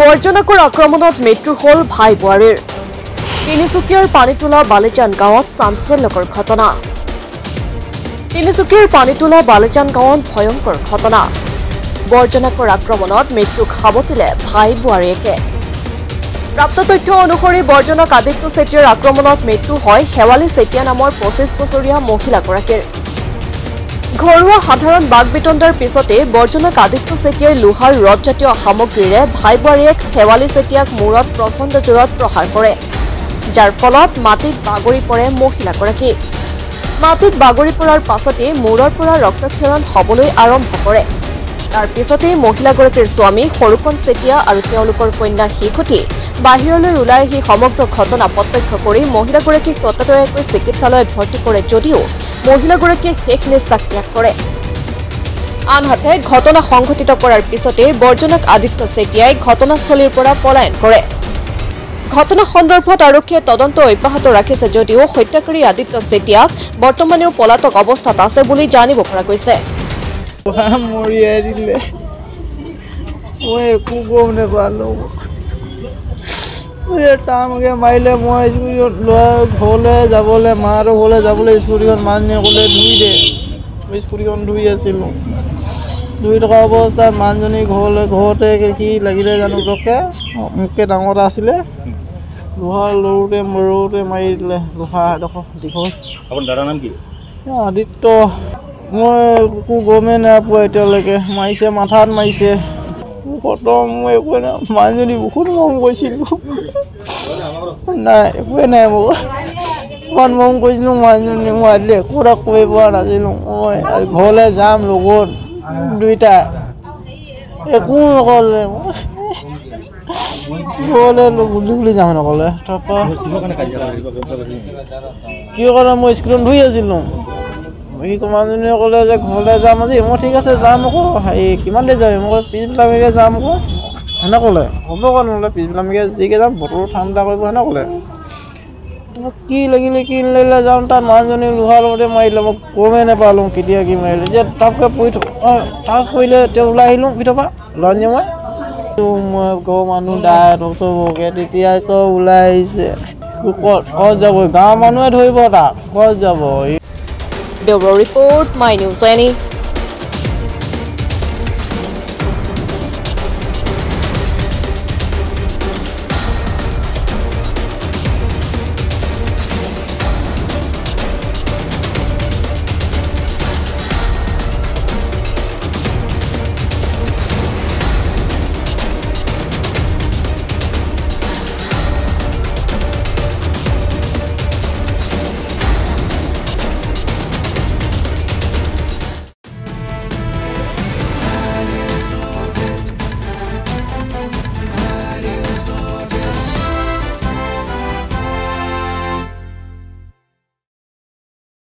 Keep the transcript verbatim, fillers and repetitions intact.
বৰ্জনাকৰ আক্ৰমণত মৃত্যু হল ভাই বোৱাৰীৰ তিনিচুকীয়াৰ পানীতোলা বালেচান গাঁৱত চাঞ্চল্যকৰ ঘটনা তিনিচুকীয়াৰ পানীতোলা বালেচান গাঁৱত ভয়ংকৰ ঘটনা বৰ্জনাকৰ আক্ৰমণত মৃত্যু খাবতিলে ভাই বোৱাৰীকে প্ৰাপ্ত তথ্য অনুসৰি বৰ্জনক আদিত্য চেতিয়াৰ আক্ৰমণত মৃত্যু হয় হেৱালি চেতিয়া নামৰ পঁচিছ বছৰীয়া মহিলাগৰাকীৰ ঘৰুৱা সাধাৰণ বাগবিতণ্ডাৰ পিছতে বৰ্জনক আদিত্য চেতিয়াই লোহাৰ ৰদজাতীয় সামগ্ৰীৰে ভাই বোৱাৰীক হেৱালি চেতিয়াক মূৰত প্ৰচণ্ড জোৰত প্ৰহাৰ কৰে যাৰ ফলত মাটিত বাগৰি পৰে মহিলাগৰাকী মাটিত বাগৰি পৰাৰ পাছতে মূৰৰ পৰা ৰক্তক্ষৰণ হ'বলৈ আৰম্ভ কৰে তাৰ পিছতে মহিলাগৰাকীৰ স্বামী হৰুকণ চেতিয়া আৰু তেওঁলোকৰ কন্যা হিকটি বাহিৰলৈ ওলাই আহি সমগ্ৰ ঘটনা প্ৰত্যক্ষ কৰি মহিলাগৰাকীক ততাতৈয়াকৈ চিকিৎসালয়ত ভৰ্তি কৰে যদিও মহিলাগৰাকীয়ে শেষ নিশ্বাস ত্যাগ কৰে আনহাতে ঘটনা সংঘটিত কৰাৰ পিছতে বৰ্জনক আদিত্য চেতিয়াই ঘটনাস্থলীৰ পৰা পলায়ন কৰে ঘটনা সন্দৰ্ভত আৰক্ষীয়ে তদন্ত অব্যাহত ৰাখিছে যদিও হত্যাকাৰী আদিত্য চেতিয়াক বৰ্তমানেও পলাতক অৱস্থাত আছে বুলি জানিব পৰা গৈছে টামকে মাৰিলে মই স্কুটিখন লোৱাৰ ঘৰলৈ যাবলৈ মাৰ ঘৰলৈ যাবলৈ স্কুটিখন মানুহজনে ক'লে ধুই দে মই স্কুটিখন ধুই আছিলোঁ ধুই থকা অৱস্থাত মানুহজনী ঘৰলৈ ঘৰতে কি লাগিলে জানো তোকে মোতকৈ ডাঙৰ আছিলে লোহাৰ লৰোতে মৰোতে মাৰি দিলে লোহাৰ এডোখৰ দীঘল আপোনাৰ দাদাৰ নাম কি আদিত্য মই একো গমেই নাইপোৱা এতিয়ালৈকে মাৰিছে মাথাত মাৰিছে কদম মই একো নাই মানুহজনী বহুত মৰম কৰিছিলোঁ নাই একোৱে নাই মোক ইমান মৰম কৰিছিলোঁ মানুহজনী মই আজিলে একো এটা কৰিব পৰা নাছিলোঁ মই ঘৰলৈ যাম লগত দুইটা একো নক'লে ঘৰলৈ গুলি গুলি যাম নক'লে তাৰপৰা কিয় কাৰণে মই স্কুলত ধুই আছিলোঁ সি মানুহজনীয়ে ক'লে যে ঘৰলৈ যাম আজি মই ঠিক আছে যাম আকৌ হেৰি কিমান দেৰি যাবি মই পিছবিলাকে যাম আকৌ সেনে ক'লে হ'ব আকৌ নহ'লে পিছবিলাকে যিকে যাম বতৰো ঠাণ্ডা কৰিব সেনে ক'লে কি লাগিলে কি নালাগিলে যাম তাত মানুহজনী লোহাৰ লগতে মাৰিলে মই গমেই নাপালোঁ কেতিয়া কি মাৰিলে যে তাপকৈ পৰি টাচ কৰিলে তেওঁ ওলাই আহিলোঁ কেতিয়াবা লঞ্জে মই মই ঘৰৰ মানুহ দাই চবকে তেতিয়া চব ওলাই আহিছে ক'ত যাব গাঁৱৰ মানুহে ধৰিব তাক ক'ত যাব Bureau Report, My News N E